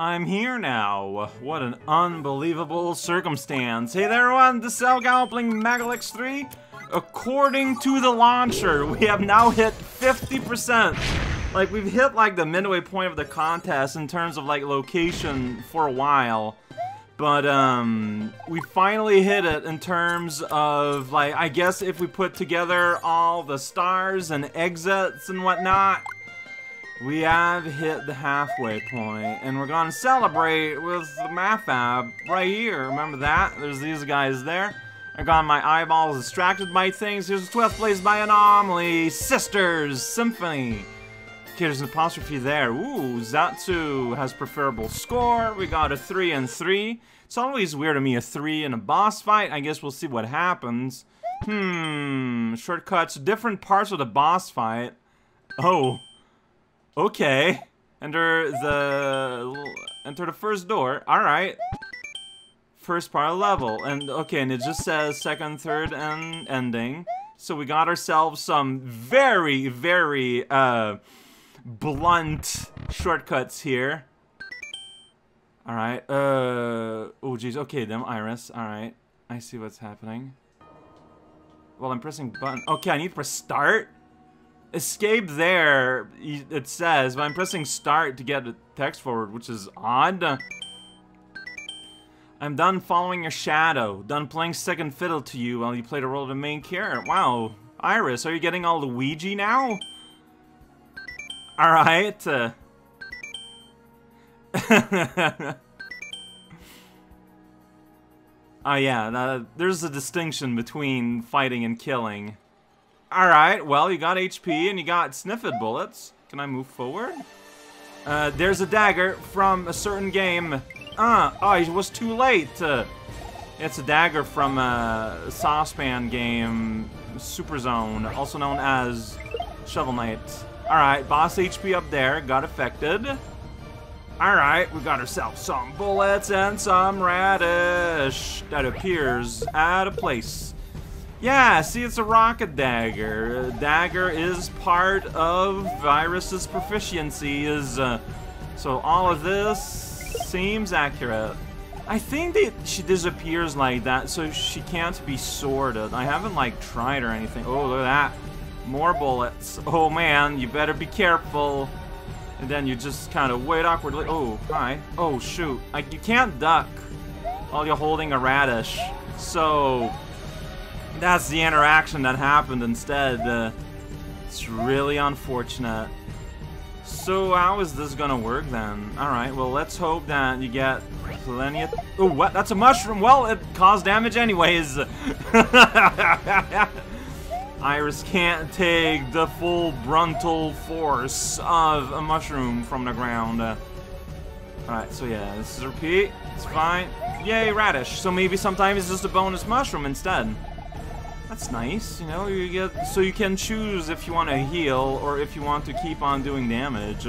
I'm here now. What an unbelievable circumstance. Hey there, everyone. The Cell Galloping MaGLX 3. According to the launcher, we have now hit 50%. Like, we've hit, like, the midway point of the contest in terms of, like, location for a while. But, we finally hit it in terms of, like, I guess if we put together all the stars and exits and whatnot, we have hit the halfway point. And we're gonna celebrate with the math app right here. Remember that? There's these guys there. I got my eyeballs distracted by things. Here's the 12th place by Anomaly, Sister' Symphony. Okay, there's an apostrophe there. Ooh, Zatsu has preferable score. We got a 3 and 3. It's always weird to me, a 3 in a boss fight. I guess we'll see what happens. Shortcuts, different parts of the boss fight. Oh, okay. Enter the first door. All right. First part of level, and okay, and it just says second, third, and ending. So we got ourselves some very, very blunt shortcuts here. All right. Oh geez. Okay, then Iris. All right. I see what's happening. Well, I'm pressing button. Okay, I need to press start. Escape there. It says, but I'm pressing start to get the text forward, which is odd. I'm done following your shadow, done playing second fiddle to you while you played a role of the main character. Wow, Iris, are you getting all Luigi now? Alright. Oh yeah, there's a distinction between fighting and killing. Alright, well, you got HP and you got sniffed bullets. Can I move forward? There's a dagger from a certain game. Oh, it was too late. It's a dagger from a saucepan game, Super Zone, also known as Shovel Knight. All right, boss HP up there got affected. All right, we got ourselves some bullets and some radish that appears out of place. Yeah, see, it's a rocket dagger. Dagger is part of Virus's proficiency. So all of this seems accurate. I think that she disappears like that, so she can't be sorted. I haven't, like, tried or anything. Oh, look at that. More bullets. Oh, man, you better be careful. And then you just kind of wait awkwardly. Oh, hi. Oh, shoot. Like, you can't duck while you're holding a radish. So, that's the interaction that happened instead. It's really unfortunate. So how is this gonna work then? Alright, well, let's hope that you get plenty of... Oh, what? That's a mushroom! Well, it caused damage anyways! Iris can't take the full brutal force of a mushroom from the ground. Alright, so yeah, this is a repeat. It's fine. Yay, radish! So maybe sometimes it's just a bonus mushroom instead. That's nice, you know, you get, so you can choose if you want to heal or if you want to keep on doing damage.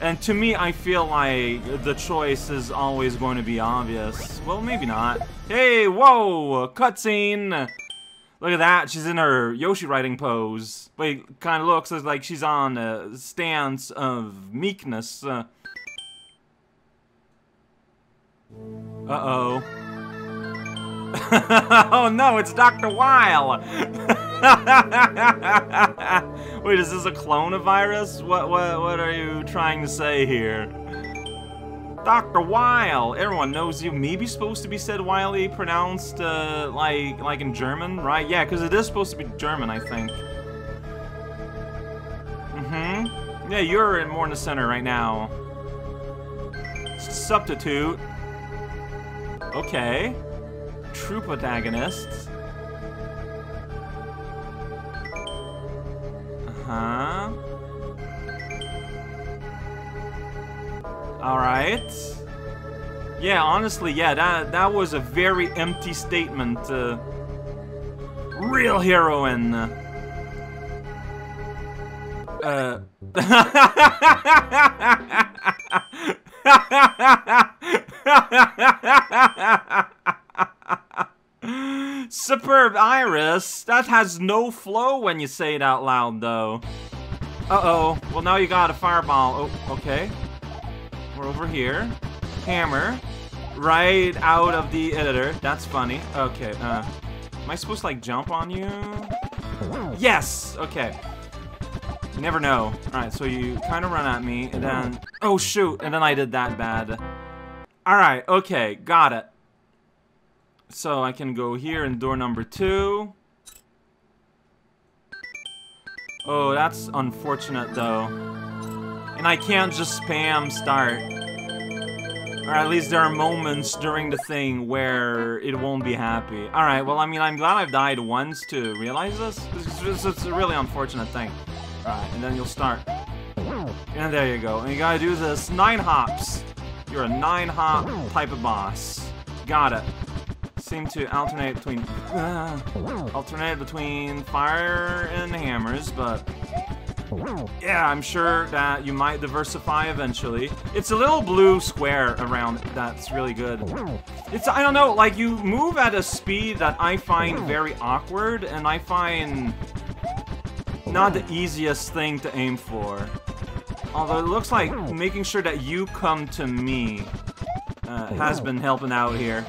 And to me, I feel like the choice is always going to be obvious. Well, maybe not. Hey, whoa, cutscene! Look at that, she's in her Yoshi riding pose. But it kind of looks like she's on a stance of meekness. Uh-oh. Oh no, it's Dr. Weil! Wait, is this a clone of Iris? What are you trying to say here? Dr. Weil! Everyone knows you. Maybe supposed to be said Wiley, pronounced like in German, right? Yeah, because it is supposed to be German, I think. Yeah, you're more in the center right now. Substitute. Okay. True protagonist. Alright. Yeah, honestly, yeah, that was a very empty statement. Real heroine. Superb Iris, that has no flow when you say it out loud though. Uh oh, well now you got a fireball. Oh, okay. We're over here. hammer right out of the editor. That's funny. Okay, am I supposed to, like, jump on you? Yes! Okay. You never know. Alright, so you kind of run at me, and then... Oh, shoot! And then I did that bad. Alright, okay, got it. So I can go here in door number 2. Oh, that's unfortunate, though. And I can't just spam start. Or at least there are moments during the thing where it won't be happy. Alright, well, I mean, I'm glad I've died once to realize this. It's a really unfortunate thing. Alright, and then you'll start. And there you go. And you gotta do this 9 hops. You're a 9-hop type of boss. Got it. Seem to alternate between fire and hammers, but yeah, I'm sure that you might diversify eventually. It's a little blue square around it that's really good. It's, I don't know, like you move at a speed that I find very awkward, and I find not the easiest thing to aim for. Although it looks like making sure that you come to me has been helping out here.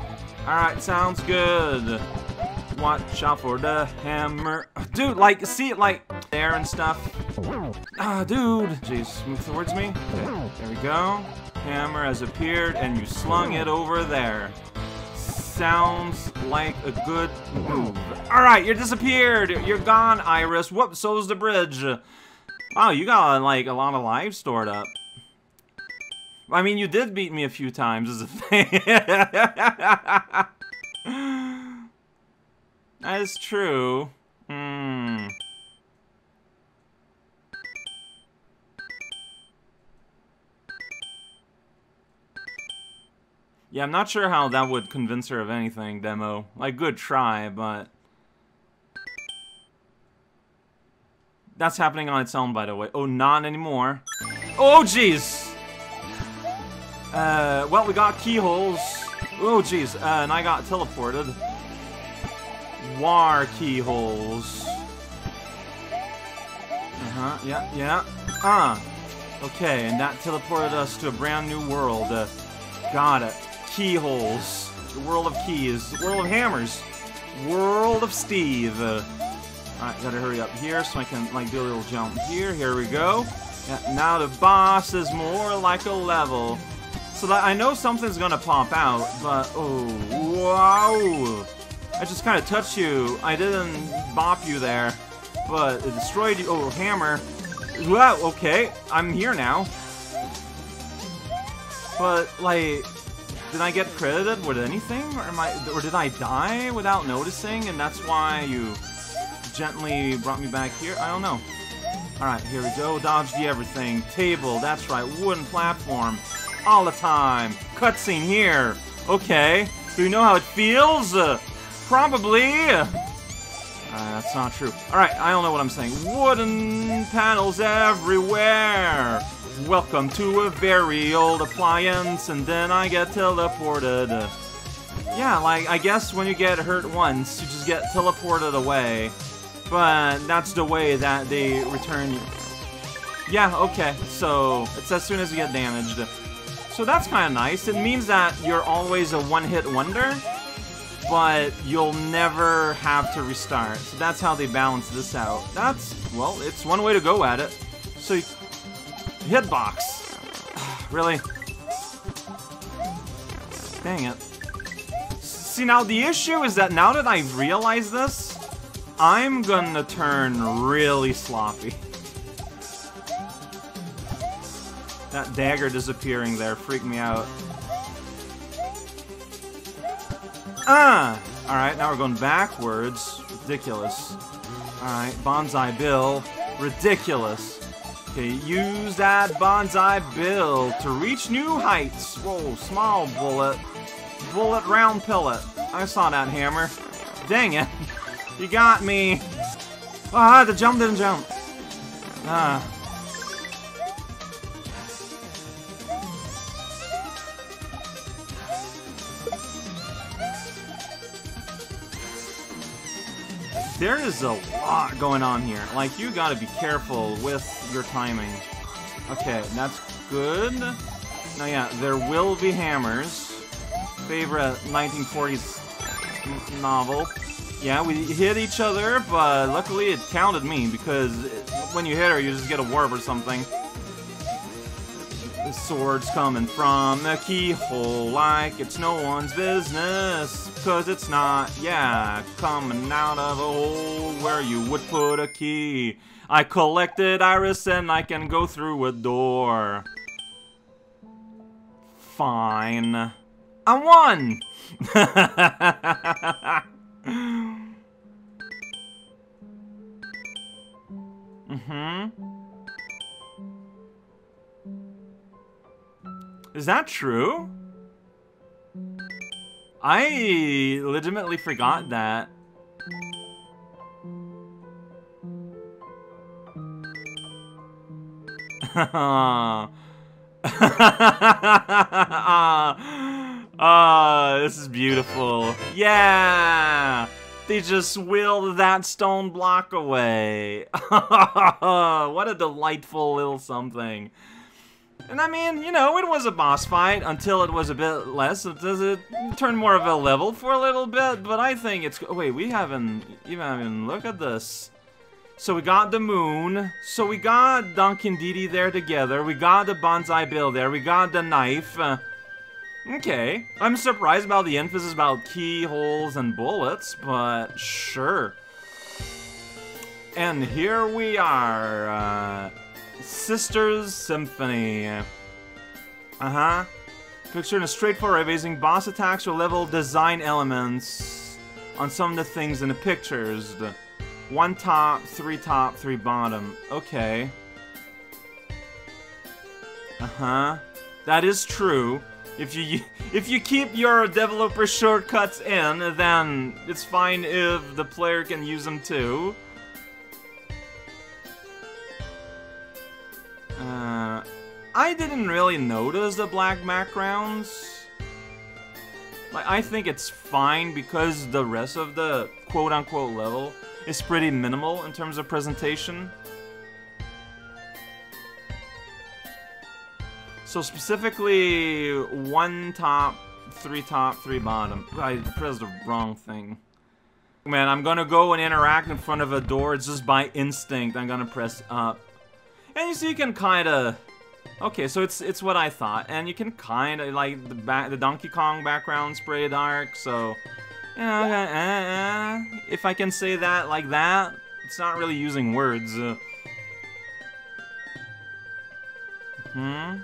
Alright, sounds good. Watch out for the hammer. Dude, like, see it, like, there and stuff. Ah, dude. Jeez, move towards me. Okay, there we go. Hammer has appeared, and you slung it over there. Sounds like a good move. Alright, you're disappeared. You're gone, Iris. Whoop, so's the bridge. Wow, you got, like, a lot of lives stored up. I mean, you did beat me a few times, is the thing. That is true. Hmm. Yeah, I'm not sure how that would convince her of anything, Demo. Like, good try, but... That's happening on its own, by the way. Oh, not anymore. Oh, jeez! Well, we got keyholes. Oh, jeez. And I got teleported. War keyholes. Uh-huh. Yeah, yeah. Okay, and that teleported us to a brand new world. Got it. Keyholes. The world of keys. The world of hammers. World of Steve. Alright, gotta hurry up here so I can, like, do a little jump here. Here we go. Yeah, now the boss is more like a level. So that I know something's gonna pop out, but oh wow! I just kind of touched you. I didn't bop you there, but it destroyed you. Oh, hammer! Wow. Okay, I'm here now. But like, did I get credited with anything, or am I, or did I die without noticing? And that's why you gently brought me back here. I don't know. All right, here we go. Dodge the everything. Table. That's right. Wooden platform. All the time. Cutscene here. Okay. Do you know how it feels? Probably. That's not true. Alright, I don't know what I'm saying. Wooden panels everywhere. Welcome to a very old appliance, and then I get teleported. Yeah, like, I guess when you get hurt once, you just get teleported away. But that's the way that they return you. Yeah, okay. So, it's as soon as you get damaged. So that's kind of nice. It means that you're always a one-hit wonder, but you'll never have to restart. So that's how they balance this out. That's, well, it's one way to go at it. So you... Hitbox. Really? Dang it. See, now the issue is that now that I realize this, I'm gonna turn really sloppy. That dagger disappearing there freaked me out. Alright, now we're going backwards. Ridiculous. Alright, banzai bill. Ridiculous. Okay, use that banzai bill to reach new heights. Whoa, small bullet. Bullet round pellet. I saw that hammer. Dang it. You got me. Ah, the jump didn't jump. Ah. There is a lot going on here. Like, you gotta be careful with your timing. Okay, that's good. Now, yeah, there will be hammers. Favorite 1940s novel. Yeah, we hit each other, but luckily it counted me, because when you hit her, you just get a warp or something. The sword's coming from the keyhole like it's no one's business, because it's not, yeah, coming out of a hole where you would put a key. I collected Iris and I can go through a door. Fine. I won! Is that true? I legitimately forgot that. This is beautiful. Yeah! They just willed that stone block away. What a delightful little something. And I mean, you know, it was a boss fight until it was a bit less. It turned more of a level for a little bit, but I think it's... Wait, we haven't even looked at this. So we got the moon. So we got Duncan Didi there together. We got the banzai bill there. We got the knife. Okay, I'm surprised about the emphasis about keyholes and bullets, but sure. And here we are, Sister's Symphony. Picturing a straightforward evading boss attacks or level design elements on some of the things in the pictures. The top, three bottom. Okay. That is true. If you keep your developer shortcuts in, then it's fine if the player can use them too. I didn't really notice the black backgrounds. Like, I think it's fine because the rest of the quote-unquote level is pretty minimal in terms of presentation. So specifically, top, three bottom. I pressed the wrong thing. Man, I'm gonna go and interact in front of a door. It's just by instinct. I'm gonna press up. And you see, you can kinda... Okay, so it's what I thought. And you can kinda, like, the Donkey Kong background's pretty dark, so... Yeah, if I can say that like that, it's not really using words. I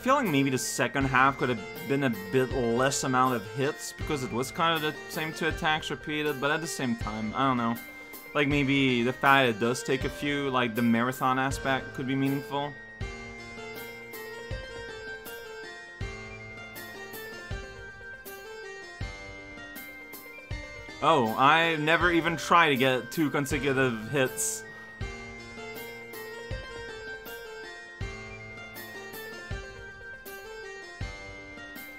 feel like maybe the second half could have been a bit less amount of hits, because it was kind of the same two attacks repeated, but at the same time, I don't know. Like, maybe the fact it does take a few, like, the marathon aspect could be meaningful. Oh, I never even tried to get two consecutive hits.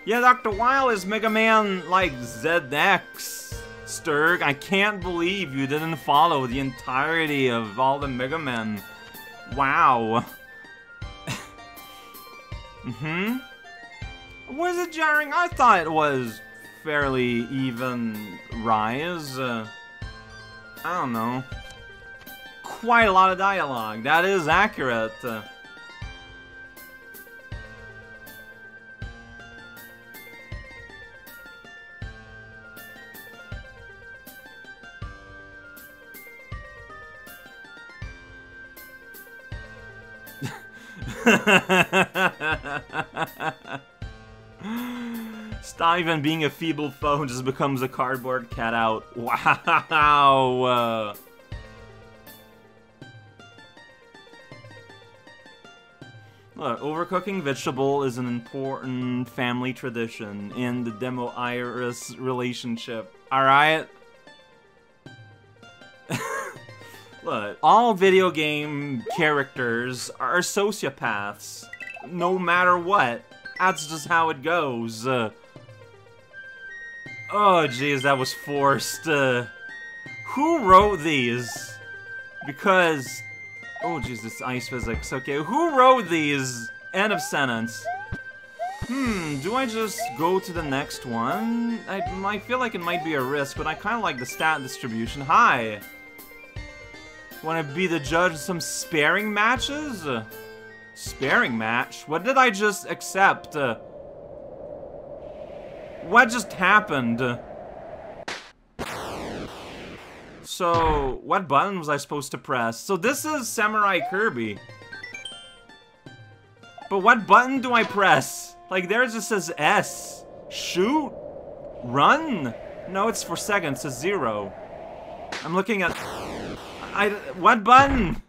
Yeah, Dr. Weil is Mega Man, like, ZX, Sturg. I can't believe you didn't follow the entirety of all the Mega Men. Wow. Was it jarring? I thought it was fairly even rise. I don't know. Quite a lot of dialogue. That is accurate. Stop even being a feeble phone just becomes a cardboard cutout. Wow. Look, overcooking vegetable is an important family tradition in the demo Iris relationship. Alright? Look, all video game characters are sociopaths, no matter what. That's just how it goes. Oh, jeez, that was forced. Who wrote these? Because... Oh, jeez, this ice physics. Okay, who wrote these? End of sentence. Do I just go to the next one? I feel like it might be a risk, but I kind of like the stat distribution. Hi! Wanna be the judge of some sparring matches? Sparring match? What did I just accept? What just happened? So, what button was I supposed to press? So this is Samurai Kirby. But what button do I press? Like, there it just says S. Shoot? Run? No, it's for seconds, it's 0. I'm looking at... what button?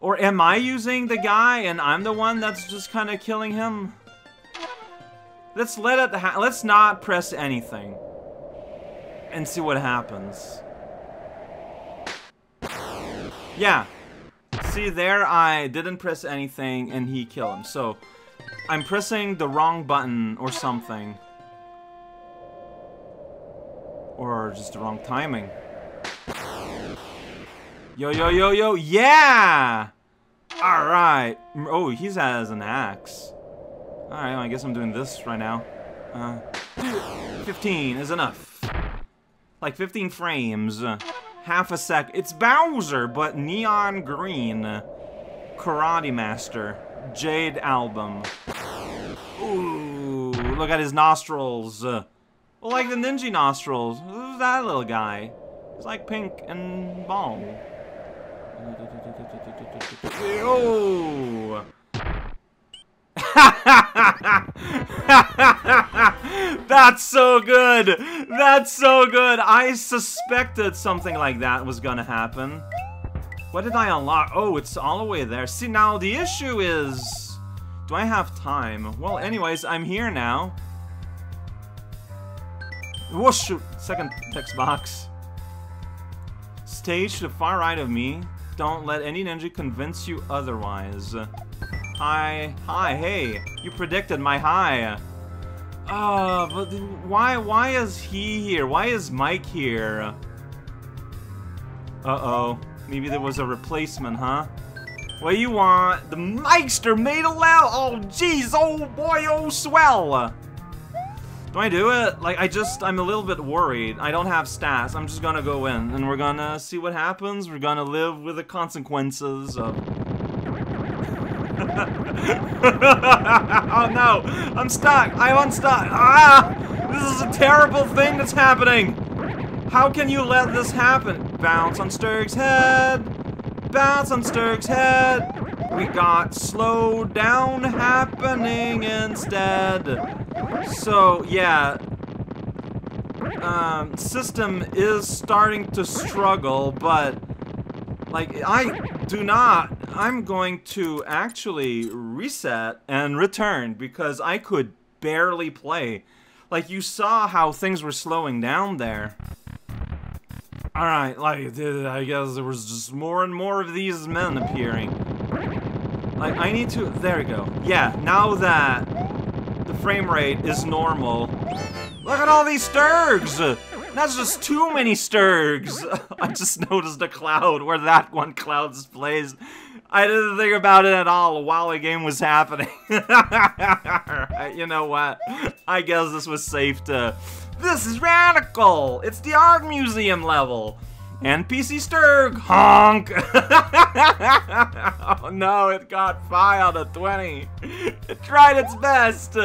Or am I using the guy and I'm the one that's just kind of killing him? Let's let it let's not press anything. And see what happens. Yeah. See there, I didn't press anything and he killed him. So, I'm pressing the wrong button or something. Or just the wrong timing. Yo, yo, yo, yo, yeah! Alright. Oh, he has an axe. Alright, well, I guess I'm doing this right now. 15 is enough. Like 15 frames. Half a sec. It's Bowser, but neon green. Karate Master. Jade album. Ooh, look at his nostrils. Well, like the ninja nostrils. Who's that little guy? He's like pink and bald. Oh! That's so good! That's so good! I suspected something like that was gonna happen. What did I unlock? Oh, it's all the way there. See, now the issue is... Do I have time? Well, anyways, I'm here now. Whoa, shoot! Second text box. Stage to the far right of me. Don't let any ninja convince you otherwise. Hi, hey, you predicted my hi. But why is he here? Why is Mike here? Uh-oh, maybe there was a replacement, huh? What do you want? The Mikester made a loud, oh jeez, oh boy, oh swell. Do I do it? Like, I'm a little bit worried. I don't have stats. I'm just gonna go in, and we're gonna see what happens. We're gonna live with the consequences of... Oh no! I'm stuck! I'm unstuck! Ah! This is a terrible thing that's happening! How can you let this happen? Bounce on Sturg's head! Bounce on Sturg's head! We got slow down happening instead. So, yeah, system is starting to struggle, but, like, I'm going to actually reset and return, because I could barely play. Like, you saw how things were slowing down there. Alright, like, I guess there was just more and more of these men appearing. Like, I need to, there we go. Yeah, now that... the frame rate is normal. Look at all these Sturgs! That's just too many Sturgs! I just noticed a cloud where that one cloud is placed. I didn't think about it at all while the game was happening. Alright, you know what? I guess this was safe to... This is radical! It's the art museum level! NPC Sturg! Honk! Oh no, it got 5 out of 20. It tried its best.